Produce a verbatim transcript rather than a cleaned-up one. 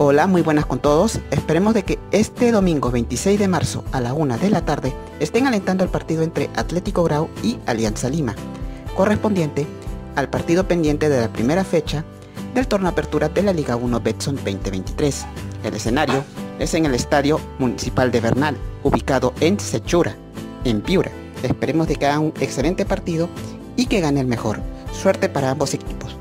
Hola, muy buenas con todos. Esperemos de que este domingo veintiséis de marzo a la una de la tarde estén alentando el partido entre Atlético Grau y Alianza Lima, correspondiente al partido pendiente de la primera fecha del Torneo Apertura de la Liga uno Betsson veinte veintitrés. El escenario es en el Estadio Municipal de Bernal, ubicado en Sechura, en Piura. Esperemos de que hagan un excelente partido y que gane el mejor. Suerte para ambos equipos.